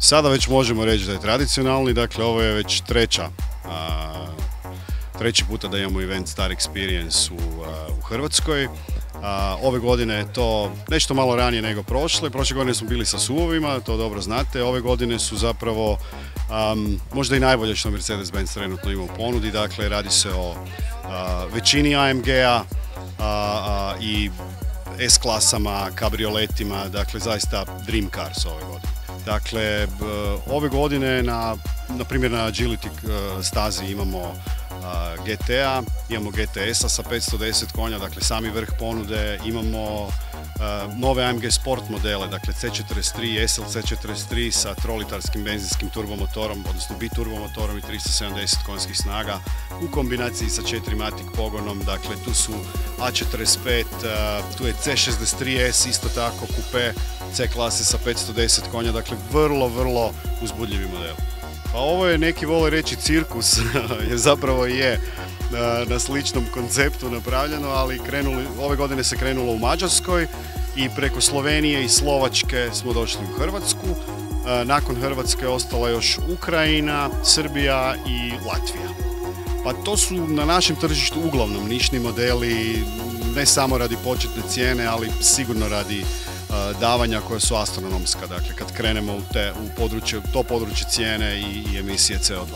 Sada već možemo reći da je tradicionalni, dakle ovo je već treći puta da imamo event Star Experience u Hrvatskoj. Ove godine je to nešto malo ranije nego prošle. Prošle godine smo bili sa SUV-ovima, to dobro znate. Ove godine su zapravo možda i najbolje što Mercedes-Benz trenutno ima u ponudi. Dakle, radi se o većini AMG-a i S-klasama, kabrioletima, dakle zaista dream cars ove godine. Dakle, ove godine na primjer na agility stazi imamo GTA, imamo GTS-a sa 510 konja, dakle sami vrh ponude, imamo nove AMG Sport modele, dakle C43, SLC43 sa trolitarskim benzinskim turbomotorom, odnosno B turbomotorom i 370 konjskih snaga u kombinaciji sa 4MATIC pogonom, dakle tu su A45, tu je C63S, isto tako kupe C klase sa 510 konja, dakle vrlo uzbudljivi model. Pa ovo je, neki vole reći cirkus, jer zapravo je na sličnom konceptu napravljeno, ali ove godine se krenulo u Mađarskoj i preko Slovenije i Slovačke smo došli u Hrvatsku. Nakon Hrvatske ostala još Ukrajina, Srbija i Latvija. Pa to su na našem tržištu uglavnom nišni modeli, ne samo radi početne cijene, ali sigurno radi davanja koja su astronomska, dakle kad krenemo u to područje cijene i emisije CO2.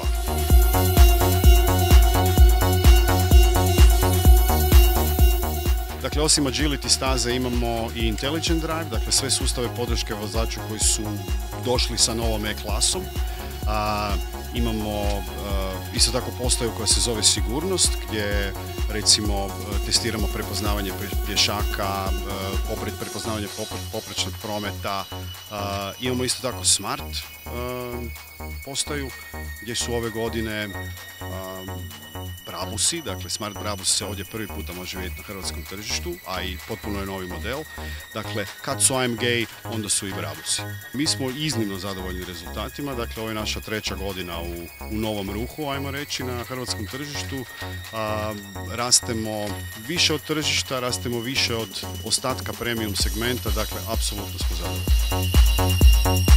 Dakle, osim agility staze imamo i Intelligent Drive, dakle sve sustave podrške vozaču koji su došli sa novom E-klasom. Imamo isto tako postaju koja se zove sigurnost, gdje recimo testiramo prepoznavanje pješaka, prepoznavanje poprečnog prometa. Imamo isto tako smart postaju gdje su ove godine Brabusi, dakle Smart Brabus se ovdje prvi puta može vidjeti na hrvatskom tržištu, a i potpuno je novi model. Dakle, kad su AMG-i, onda su i Brabusi. Mi smo iznimno zadovoljni rezultatima, dakle ovo je naša treća godina u novom ruhu, ajmo reći, na hrvatskom tržištu. Rastemo više od tržišta, rastemo više od ostatka premium segmenta, dakle apsolutno smo zadovoljni.